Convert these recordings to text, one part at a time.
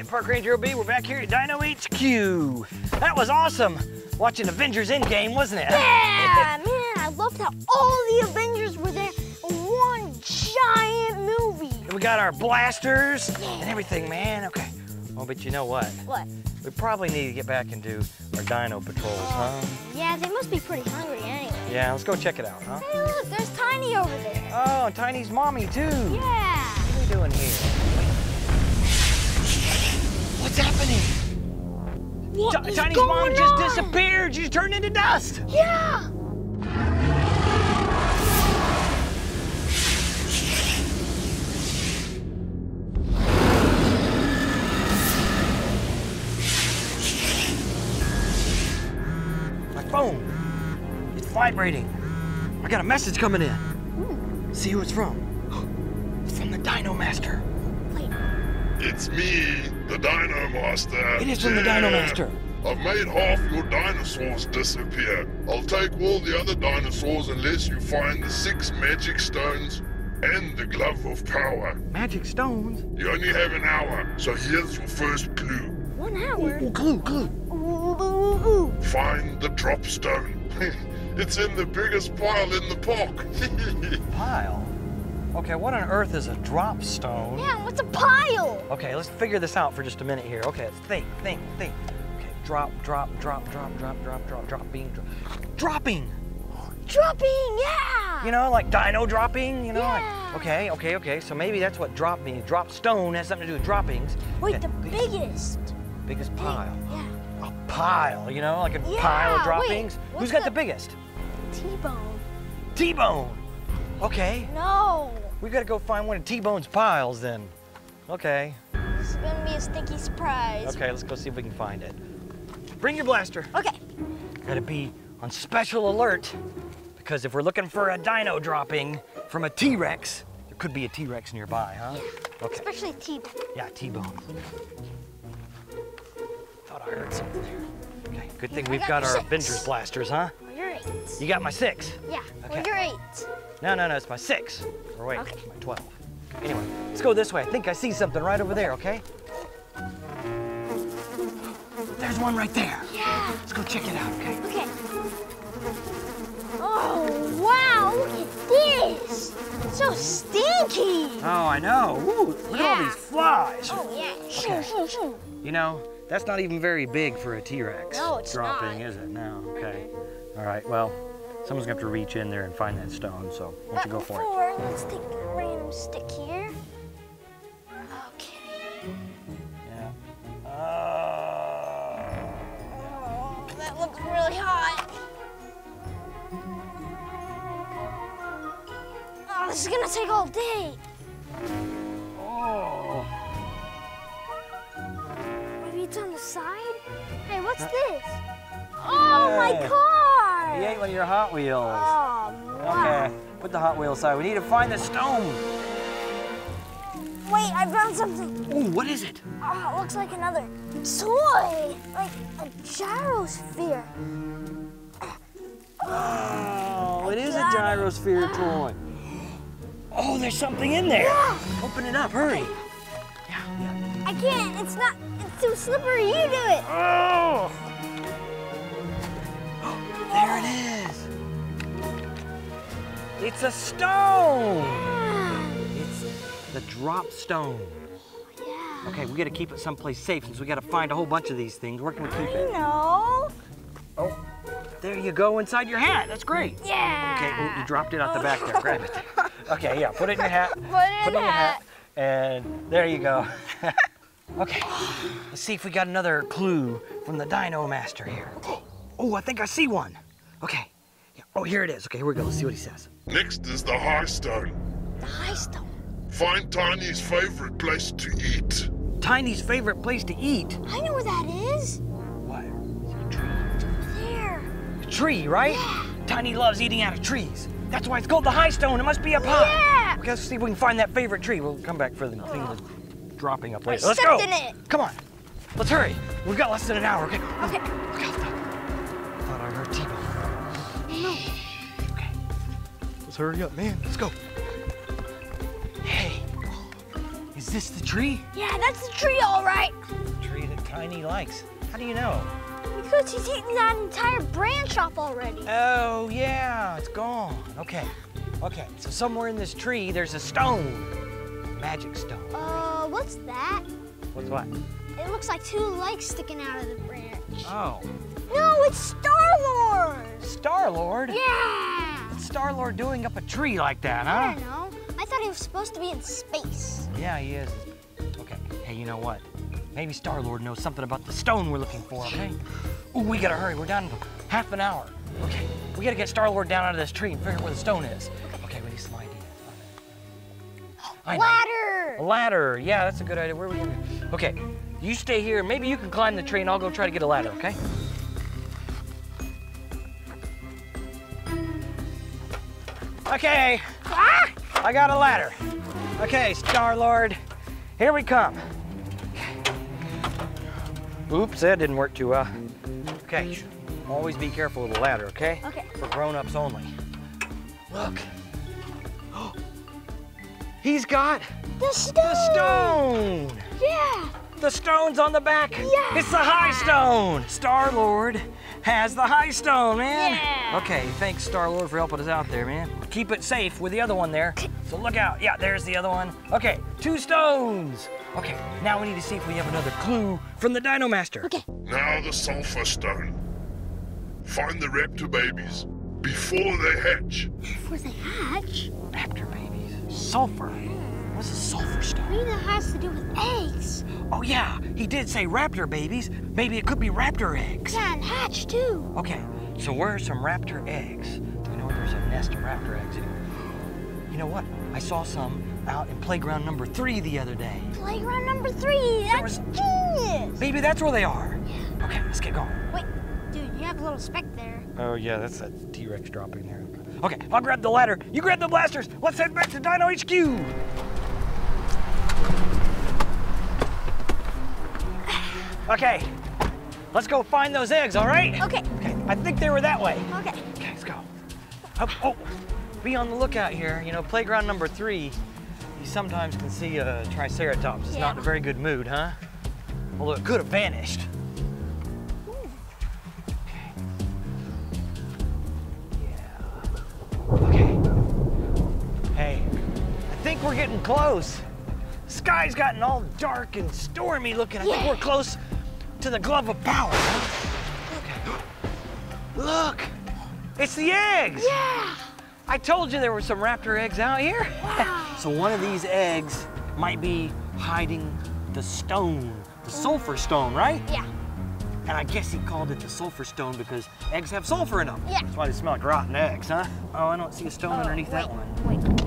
right, Park Ranger LB, we're back here at Dino HQ. That was awesome watching Avengers Endgame, wasn't it? Yeah, man, I loved how all the Avengers were there in one giant movie. And we got our blasters and everything, man. Okay. Well, but you know what? What? We probably need to get back and do our dino patrols, huh? Yeah, they must be pretty hungry anyway. Yeah, let's go check it out, huh? Hey, look, there's Tiny over there. Oh, and Tiny's mommy, too. Yeah. What are we doing here? What's happening? Tiny's mom just disappeared. She's turned into dust. Yeah. My phone. It's vibrating. I got a message coming in. Ooh. See who it's from. It's from the Dino Master. It's me, the Dino Master. It is from the Dino Master. I've made half your dinosaurs disappear. I'll take all the other dinosaurs unless you find the 6 magic stones and the glove of power. Magic stones? You only have an hour, so here's your first clue. 1 hour? Ooh, clue. Ooh. Find the drop stone. It's in the biggest pile in the park. Pile? Okay, what on earth is a drop stone? Yeah, what's a pile? Okay, let's figure this out for just a minute here. Okay, think. Okay, dropping. Dropping, yeah! You know, like dino dropping, you know? Yeah. Like, okay, so maybe that's what drop means. Drop stone has something to do with droppings. Wait, and the biggest. Biggest pile. Yeah. A pile, you know, like a pile of droppings. Wait, who's got the biggest? T-Bone. T-Bone! Okay. No. We gotta go find one of T-Bone's piles then. Okay. This is gonna be a stinky surprise. Okay, let's go see if we can find it. Bring your blaster. Okay. Gotta be on special alert because if we're looking for a dino dropping from a T-Rex, there could be a T-Rex nearby, huh? Yeah. Okay. Especially T-Bone. Yeah, T-Bone. Thought I heard something there. Okay, good thing we've got our Avengers blasters, huh? You're 8. You got my 6? Yeah, okay. Well, you're 8. No, it's my 6. Or wait, it's my 12. Anyway, let's go this way. I think I see something right over there, okay? There's one right there. Yeah. Let's go check it out, okay? Okay. Oh, wow, look at this. It's so stinky. Oh, I know. Ooh, look at all these flies. Oh, yeah. Okay. Shoo. You know, that's not even very big for a T-Rex. No, it's dropping, not. Is it? No, okay. All right, well. Someone's gonna have to reach in there and find that stone, so why don't you go for it? Let's take a random stick here. Okay. Yeah. Oh, that looks really hot. Oh, this is gonna take all day. Oh. Maybe it's on the side? Hey, what's this? Oh, my God. He ate one of your Hot Wheels. Oh, wow. Okay, put the Hot Wheels aside. We need to find the stone. Wait, I found something. Ooh, what is it? Oh, it looks like another toy, like a gyrosphere. Oh, it is a gyrosphere toy. Oh, there's something in there. Yeah. Open it up, hurry. Yeah. I can't, it's too slippery. You do it. Oh. There it is. It's a stone. Yeah. It's the drop stone. Yeah. Okay, we gotta keep it someplace safe since we gotta find a whole bunch of these things. Where can we keep it? No. Oh, there you go inside your hat. That's great. Yeah. Okay, well, you dropped it out the back there. Grab it. Okay, yeah, put it in your hat. Put it in your hat. And there you go. Okay, let's see if we got another clue from the Dino Master here. Oh, I think I see one. Okay. Yeah. Oh, here it is. Okay, here we go. Let's see what he says. Next is the high stone. The high stone? Find Tiny's favorite place to eat. Tiny's favorite place to eat? I know where that is. What? Is it a tree? It's over there. A tree, right? Yeah. Tiny loves eating out of trees. That's why it's called the high stone. It must be up high. Yeah. Okay, let's see if we can find that favorite tree. We'll come back for the thing that's dropping up later. Let's go. Come on. Let's hurry. We've got less than an hour. Okay. Okay. Okay, let's hurry up, man. Let's go. Hey, is this the tree? Yeah, that's the tree, all right. The tree that Tiny likes. How do you know? Because he's eaten that entire branch off already. Oh, yeah, it's gone. Okay, okay. So somewhere in this tree, there's a stone. Magic stone. What's that? What's what? It looks like two legs sticking out of the branch. Oh. No, it's Star-Lord. Star-Lord? Yeah. What's Star-Lord doing up a tree like that, huh? I don't know. I thought he was supposed to be in space. Yeah, he is. Okay. Hey, you know what? Maybe Star-Lord knows something about the stone we're looking for, okay? Ooh, we gotta hurry. We're down in half an hour. Okay, we gotta get Star-Lord down out of this tree and figure out where the stone is. Okay, we need some ideas. Ladder! A ladder. Yeah, that's a good idea. Where are we going? Okay, you stay here. Maybe you can climb the tree and I'll go try to get a ladder, okay? Okay. Ah! I got a ladder. Okay, Star-Lord, here we come. Oops, that didn't work too well. Okay, always be careful with the ladder, okay? Okay. For grown-ups only. Look. He's got the stone. Yeah. The stone's on the back. Yeah. It's the high stone. Star-Lord has the high stone, man. Yeah. Okay, thanks Star-Lord for helping us out there, man. Keep it safe with the other one there. So look out. Yeah, there's the other one. Okay, two stones. Okay, now we need to see if we have another clue from the Dino Master. Okay. Now the sulfur stone. Find the raptor babies before they hatch. Before they hatch? Raptor babies. Sulfur? What's a sulfur stone? Maybe that has to do with eggs. Oh yeah, he did say raptor babies. Maybe it could be raptor eggs. Yeah, and hatch too. Okay, so where are some raptor eggs? I know there's a nest of raptor eggs here. You know what? I saw some out in playground number 3 the other day. Playground number 3? That's genius! Maybe that's where they are. Yeah. Okay, let's get going. Wait, dude, you have a little speck there. Oh yeah, that's that T-Rex dropping there. Okay, I'll grab the ladder. You grab the blasters. Let's head back to Dino HQ. Okay, let's go find those eggs, all right? Okay. Okay, I think they were that way. Okay. Okay, let's go. Oh, be on the lookout here. You know, playground number 3, you sometimes can see a triceratops. It's not in a very good mood, huh? Although it could have vanished. We're getting close. Sky's gotten all dark and stormy looking. I think we're close to the glove of power. Okay. Look, it's the eggs. Yeah. I told you there were some raptor eggs out here. Wow. So one of these eggs might be hiding the stone, the sulfur stone, right? Yeah. And I guess he called it the sulfur stone because eggs have sulfur in them. Yeah. That's why they smell like rotten eggs, huh? Oh, I don't see a stone underneath that one. Wait.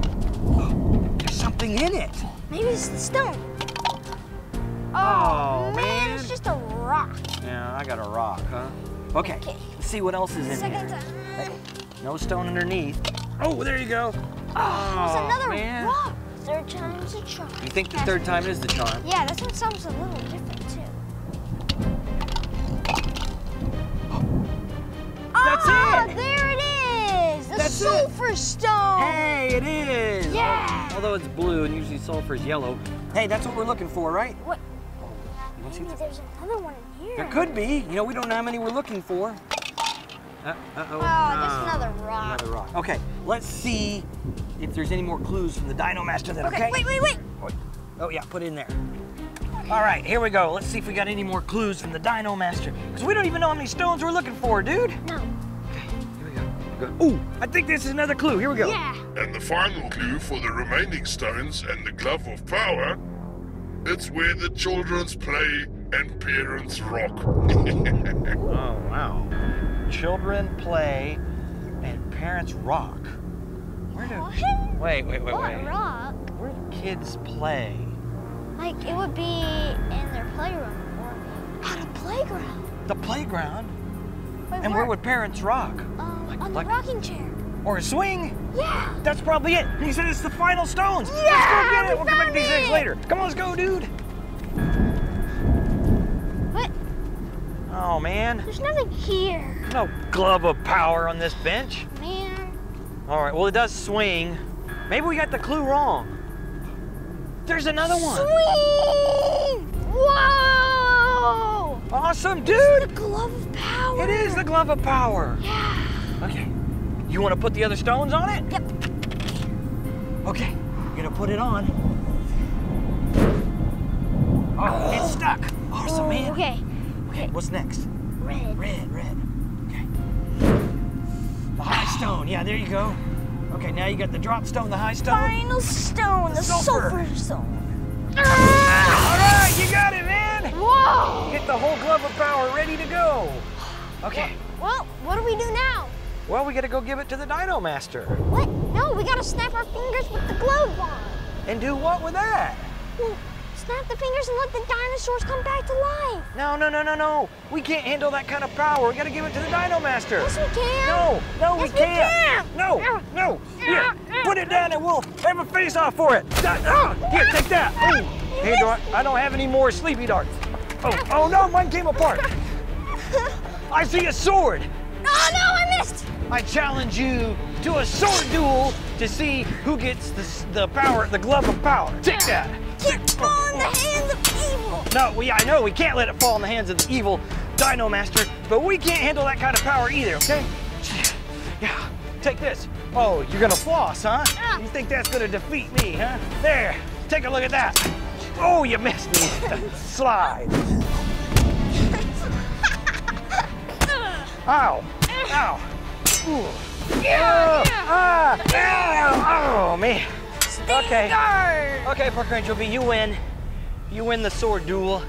Something in it. Maybe it's the stone. Oh, man. It's just a rock. Yeah, I got a rock, huh? Okay, let's see what else is in here. Hey, no stone underneath. Oh, there you go. Oh, there's another rock. Third time's a charm. You think the third time is the charm? Yeah, this one sounds a little different, too. That's it. There it is. The sulfur stone. Hey, it is. Yeah. Although it's blue and usually sulfur is yellow. Hey, that's what we're looking for, right? What? Oh, maybe there's another one in here. There could be. You know, we don't know how many we're looking for. Oh, that's another rock. Another rock. Okay, let's see if there's any more clues from the Dino Master then, okay? Wait. Oh, yeah, put it in there. Okay. All right, here we go. Let's see if we got any more clues from the Dino Master. Because we don't even know how many stones we're looking for, dude. No. Okay, here we go. Ooh, I think this is another clue. Here we go. Yeah. And the final clue for the remaining stones and the glove of power, it's where the children's play and parents rock. Oh, wow. Children play and parents rock. Where do... What? Wait. What rock? Where do kids play? Like, it would be in their playroom or on a playground. The playground? And where would parents rock? Like a rocking chair. Or a swing? Yeah. That's probably it. He said it's the final stones. Yeah, let's go get it. We'll come back to these things later. Come on, let's go, dude. What? Oh, man. There's nothing here. No glove of power on this bench. Man. All right, well, it does swing. Maybe we got the clue wrong. There's another one. Sweet! Whoa! Awesome, dude. This is the glove of power. It is the glove of power. Yeah. Okay. You want to put the other stones on it? Yep. Okay. You're gonna put it on. Oh, it's stuck. Awesome, man. Okay. Okay. What's next? Red. Red. Red. Okay. The high stone. Yeah. There you go. Okay, now you got the drop stone, the high stone. Final stone, the sulfur stone. Ah! All right, you got it, man. Whoa! Get the whole glove of power ready to go. Okay. Well, what do we do now? Well, we got to go give it to the Dino Master. What? No, we got to snap our fingers with the globe wand. And do what with that? Well, snap the fingers and let the dinosaurs come back to life. No, no, no, no, no. We can't handle that kind of power. We got to give it to the Dino Master. Yes, we can. No, no, yes, we can't. Can. No, no. Here, put it down and we'll have a face-off for it. Here, take that. Oh, hey, I don't have any more sleepy darts. Oh, oh no, mine came apart. I see a sword. Oh, no, I missed. I challenge you to a sword duel to see who gets the power, the glove of power. Take that. Can't fall in the hands of evil. No, I know we can't let it fall in the hands of the evil Dino Master, but we can't handle that kind of power either, okay? Yeah, take this. Oh, you're gonna floss, huh? You think that's gonna defeat me, huh? There, take a look at that. Oh, you missed me. Slide. Ow, ow. Ooh. Yeah, yeah. Ow, oh, man. Okay. Okay, Park Ranger LB, you win. You win the sword duel.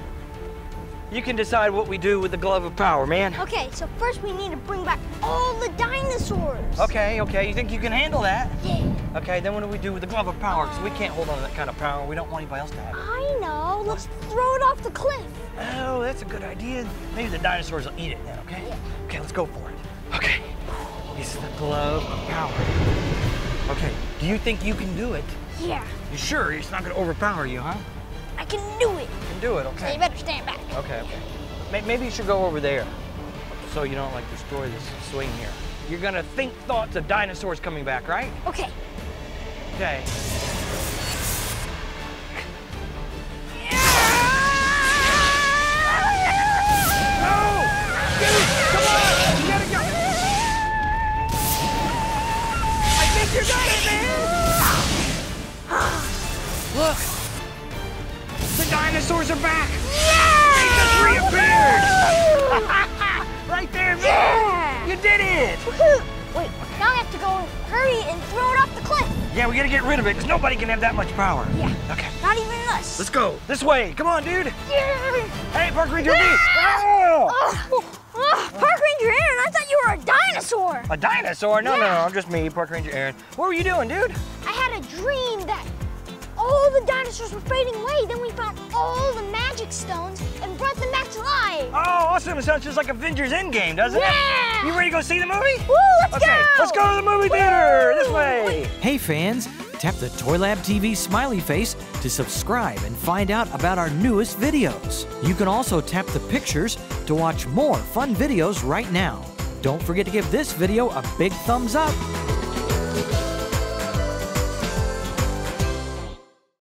You can decide what we do with the glove of power, man. Okay, so first we need to bring back all the dinosaurs. Okay, okay. You think you can handle that? Yeah. Okay, then what do we do with the glove of power? Because we can't hold on to that kind of power. We don't want anybody else to have it. I know. Let's throw it off the cliff. Oh, that's a good idea. Maybe the dinosaurs will eat it then, okay? Yeah. Okay, let's go for it. Okay. This is the glove of power. Okay, do you think you can do it? Yeah. You sure it's not gonna overpower you, huh? I can do it. You can do it, okay. So you better stand back. Okay, okay. Maybe you should go over there so you don't, like, destroy this swing here. You're gonna think thoughts of dinosaurs coming back, right? Okay. Okay. No! Dude, come on! You gotta go! I think you got it, man! Look, the dinosaurs are back. Yeah! They just reappeared. Right there, man. Yeah! You did it. Wait, now I have to go hurry and throw it off the cliff. Yeah, we gotta get rid of it because nobody can have that much power. Yeah. Okay. Not even us. Let's go this way. Come on, dude. Yeah. Hey, Park Ranger LB. Oh. Oh, Park Ranger Aaron, I thought you were a dinosaur. A dinosaur? No, no, I'm just me, Park Ranger Aaron. What were you doing, dude? I had a dream that all the dinosaurs were fading away. Then we found all the magic stones and brought them back to life. Oh, awesome. It sounds just like Avengers Endgame, doesn't it? You ready to go see the movie? Woo, let's go. Let's go to the movie theater. This way. Hey, fans. Tap the Toy Lab TV smiley face to subscribe and find out about our newest videos. You can also tap the pictures to watch more fun videos right now. Don't forget to give this video a big thumbs up.